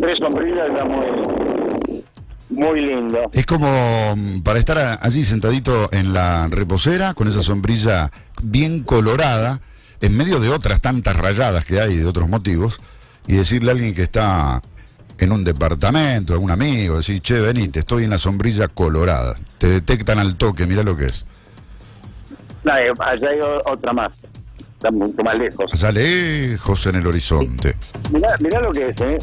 Tres sombrillas está muy, muy lindo. Es como para estar allí sentadito en la reposera con esa sombrilla bien colorada, en medio de otras tantas rayadas que hay de otros motivos, y decirle a alguien que está en un departamento, a un amigo, decir, che, venite, estoy en la sombrilla colorada. Te detectan al toque, mirá lo que es. No, allá hay otra más, está mucho más lejos. Allá lejos en el horizonte. Mirá lo que es, ¿eh?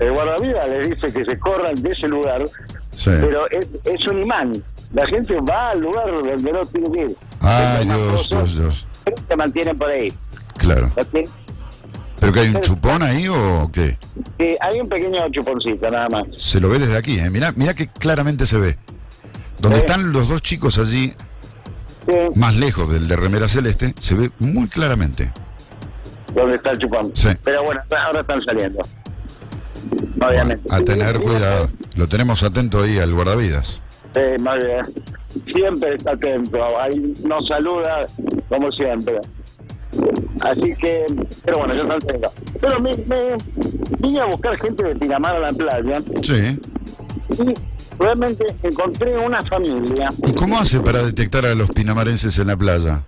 El guardavidas le dice que se corran de ese lugar, sí, pero es un imán. La gente va al lugar donde no tiene que ir. Ay, Dios. Se mantienen por ahí. Claro. ¿Sí? ¿Pero que hay un chupón ahí o qué? Sí, hay un pequeño chuponcito nada más. Se lo ve desde aquí, ¿eh? Mirá que claramente se ve. Donde están los dos chicos allí, sí, más lejos del de remera celeste, se ve muy claramente. ¿Dónde está el chupón? Sí. Pero bueno, ahora están saliendo. Obviamente. Bueno, a tener cuidado. Lo tenemos atento ahí al guardavidas. Sí, más bien. Siempre está atento. Ahí nos saluda como siempre. Así que, pero bueno, yo no tengo. Pero me vine a buscar gente de Pinamar a la playa. Sí. Y realmente encontré una familia. ¿Y cómo hace para detectar a los pinamarenses en la playa?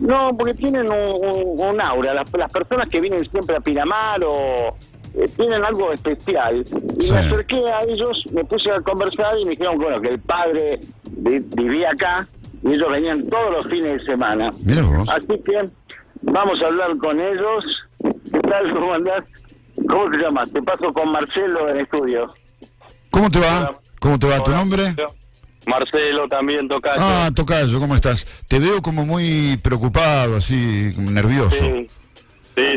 No, porque tienen un aura. Las personas que vienen siempre a Pinamar o tienen algo especial. Y sí, me acerqué a ellos, me puse a conversar y me dijeron, bueno, que el padre vivía acá y ellos venían todos los fines de semana. Mirá vos. Así que vamos a hablar con ellos. ¿Qué tal? ¿Cómo andás? ¿Cómo te llamas? Te paso con Marcelo del estudio. ¿Cómo te va? Hola. ¿Cómo te va? Hola. ¿Tu nombre? Marcelo, también Tocayo. Ah, Tocayo, ¿cómo estás? Te veo como muy preocupado, así, nervioso. Sí.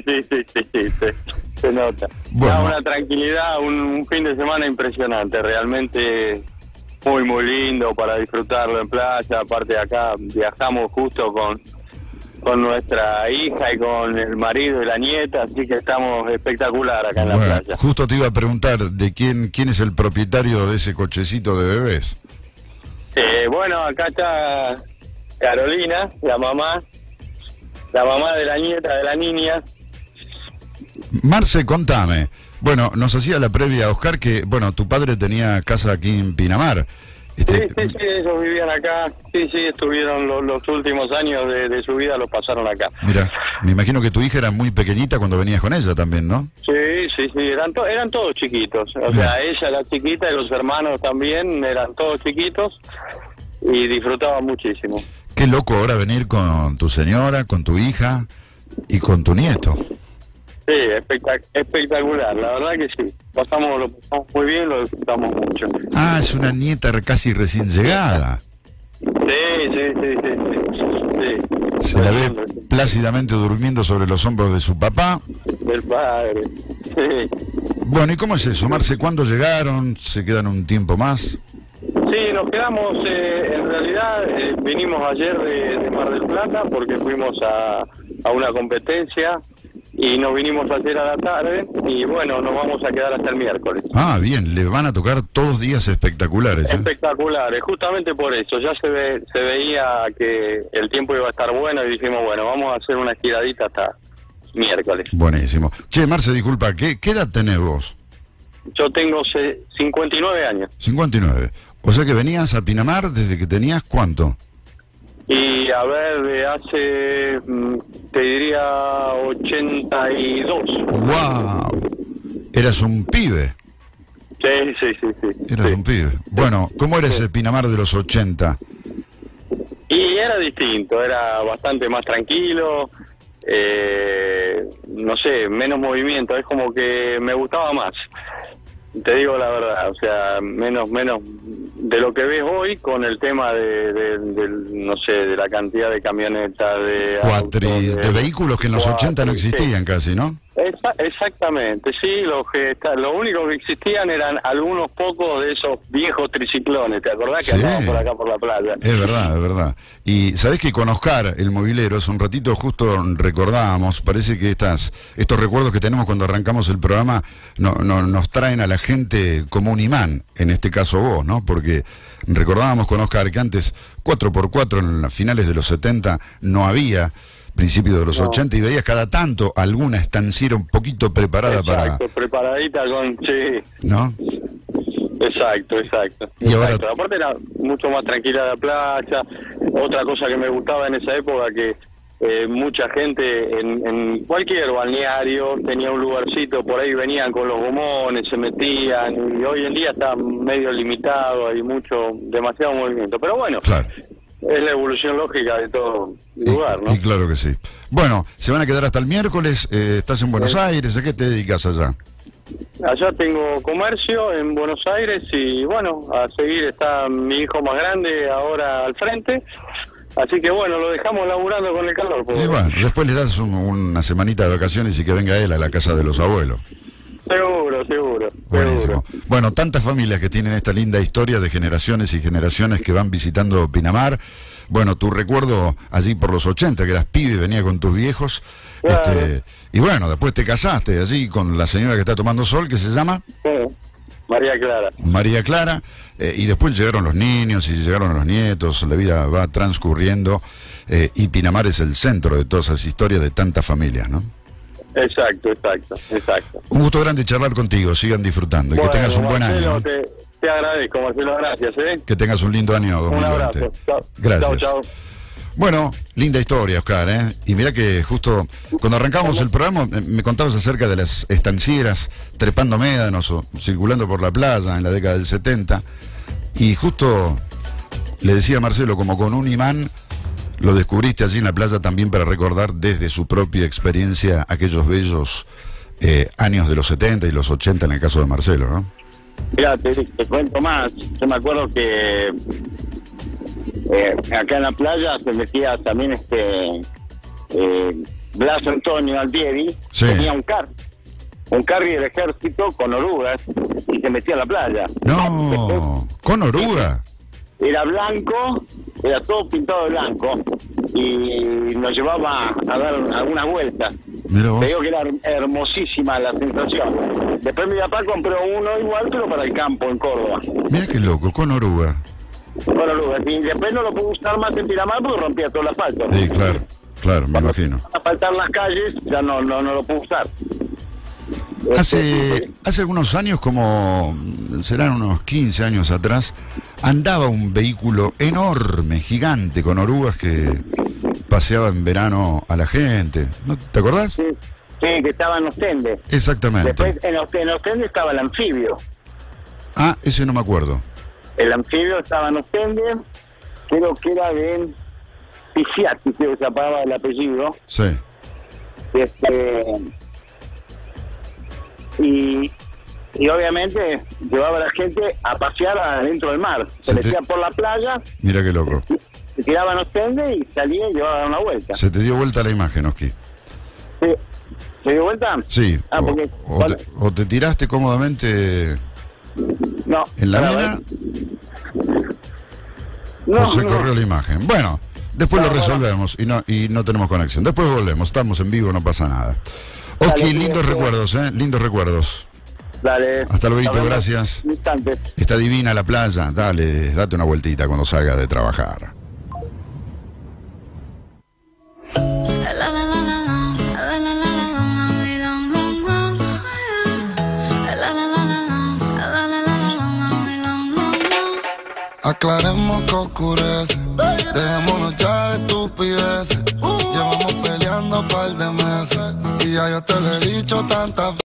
Se nota. Bueno. Da una tranquilidad, un fin de semana impresionante, realmente muy, muy lindo para disfrutarlo en playa. Aparte de acá, viajamos justo con nuestra hija y con el marido y la nieta, así que estamos espectacular acá en la playa. Justo te iba a preguntar, ¿de quién es el propietario de ese cochecito de bebés? Bueno, acá está Carolina, la mamá de la nieta, de la niña. Marce, contame. Bueno, nos hacía la previa, Oscar, que bueno, tu padre tenía casa aquí en Pinamar. Sí, ellos vivían acá, estuvieron los últimos años de su vida, los pasaron acá. Mira, me imagino que tu hija era muy pequeñita cuando venías con ella también, ¿no? Sí, eran todos chiquitos, o sea, ella la chiquita y los hermanos también, eran todos chiquitos y disfrutaban muchísimo. Qué loco ahora venir con tu señora, con tu hija y con tu nieto. Sí, espectacular, la verdad que sí. Lo pasamos muy bien, lo disfrutamos mucho. Ah, es una nieta casi recién llegada. Sí. Se la ve plácidamente durmiendo sobre los hombros de su papá. Del padre, sí. Bueno, ¿y cómo es eso, Marce? ¿Cuándo llegaron? ¿Se quedan un tiempo más? Sí, nos quedamos, en realidad, vinimos ayer de Mar del Plata porque fuimos a una competencia. Y nos vinimos ayer a la tarde y bueno, nos vamos a quedar hasta el miércoles. Ah, bien, le van a tocar todos días espectaculares. Espectaculares, justamente por eso. Ya se veía que el tiempo iba a estar bueno y dijimos, bueno, vamos a hacer una estiradita hasta miércoles. Buenísimo. Che, Marce, disculpa, ¿qué edad tenés vos? Yo tengo 59 años. 59. O sea que venías a Pinamar desde que tenías ¿cuánto? Y a ver, de hace, te diría, 82. ¡Wow! Eras un pibe. Sí. Eras un pibe. Bueno, ¿cómo eres el Pinamar de los 80? Y era distinto, era bastante más tranquilo, no sé, menos movimiento, es como que me gustaba más. Te digo la verdad, o sea, menos de lo que ves hoy con el tema de no sé, de la cantidad de camionetas, de vehículos que en los 80 no existían casi, ¿no? Exactamente, sí, lo único que existían eran algunos pocos de esos viejos triciclones, ¿te acordás que andaban por acá por la playa? Es verdad. Y sabés que con Oscar, el movilero, hace un ratito justo recordábamos, parece que estos recuerdos que tenemos cuando arrancamos el programa nos traen a la gente como un imán, en este caso vos, ¿no? Porque recordábamos con Oscar que antes 4x4 en las finales de los 70 no había. principios de los 80, y veías cada tanto alguna estanciera un poquito preparada. Exacto, preparadita con... Sí. ¿No? Exacto, exacto. ¿Y ahora? Aparte era mucho más tranquila la playa. Otra cosa que me gustaba en esa época, que mucha gente en cualquier balneario tenía un lugarcito, por ahí venían con los gomones, se metían, y hoy en día está medio limitado, hay mucho, demasiado movimiento. Pero bueno, claro, es la evolución lógica de todo lugar, ¿no? Y claro que sí. Bueno, se van a quedar hasta el miércoles, estás en Buenos Aires, ¿a qué te dedicas allá? Allá tengo comercio en Buenos Aires y bueno, a seguir está mi hijo más grande ahora al frente, así que bueno, lo dejamos laburando con el calor. Y bueno, después le das una semanita de vacaciones y que venga él a la casa de los abuelos. Seguro, seguro. Buenísimo. Bueno, tantas familias que tienen esta linda historia de generaciones y generaciones que van visitando Pinamar. Bueno, tu recuerdo allí por los 80, que eras pibe y venía con tus viejos. Claro. Y bueno, después te casaste allí con la señora que está tomando sol, que se llama... María Clara. María Clara, y después llegaron los niños y llegaron los nietos, la vida va transcurriendo, y Pinamar es el centro de todas esas historias de tantas familias, ¿no? Exacto, exacto, exacto. Un gusto grande charlar contigo, sigan disfrutando, bueno, y que tengas un buen año. Te agradezco, Marcelo, gracias, ¿eh? Que tengas un lindo año 2020. Un abrazo, chao. Gracias. Chao, chao. Bueno, linda historia, Oscar, ¿eh? Y mirá que justo cuando arrancamos el programa me contabas acerca de las estancieras trepando médanos o circulando por la playa en la década del 70, y justo le decía a Marcelo, como con un imán, lo descubriste allí en la playa también para recordar desde su propia experiencia aquellos bellos años de los 70 y los 80 en el caso de Marcelo, ¿no? Mirá, te cuento más. Yo me acuerdo que... acá en la playa se metía también Blas Antonio Aldieri, tenía un carry del ejército con orugas y se metía a la playa. No, con orugas. Era blanco, era todo pintado de blanco y nos llevaba a dar algunas vueltas. Te digo que era hermosísima la sensación. Después mi papá compró uno igual, pero para el campo en Córdoba. Mira qué loco, con orugas. Bueno, Lucas, y después no lo pude usar más en Pinamar porque rompía todo el asfalto. Sí, claro, claro, me imagino. Para asfaltar las calles ya no lo pude usar. Hace algunos años, como serán unos 15 años atrás, andaba un vehículo enorme, gigante, con orugas que paseaba en verano a la gente. ¿No te acordás? Sí, sí, que estaba en Ostende. Exactamente. Después en Ostende estaba el anfibio. Ah, ese no me acuerdo. El anfibio estaba en Ostende, creo que era de Pisiati, que se apagaba el apellido. Sí. Y obviamente llevaba a la gente a pasear adentro del mar. Se metían por la playa. Mira qué loco. Se tiraba en Ostende y salía y llevaba a dar una vuelta. ¿Se te dio vuelta la imagen, Oski? Sí. ¿Se dio vuelta? Sí. Ah, o te tiraste cómodamente... No. ¿En la mina? No se corrió la imagen. Bueno, después lo resolvemos y no tenemos conexión. Después volvemos, estamos en vivo, no pasa nada. Oski, lindos recuerdos, lindos recuerdos. Dale. Hasta luego, gracias. Está divina la playa, dale, date una vueltita cuando salgas de trabajar. Aclaremos que oscurece, dejémonos ya de estupideces. Llevamos peleando un par de meses y ya yo te lo he dicho tantas veces.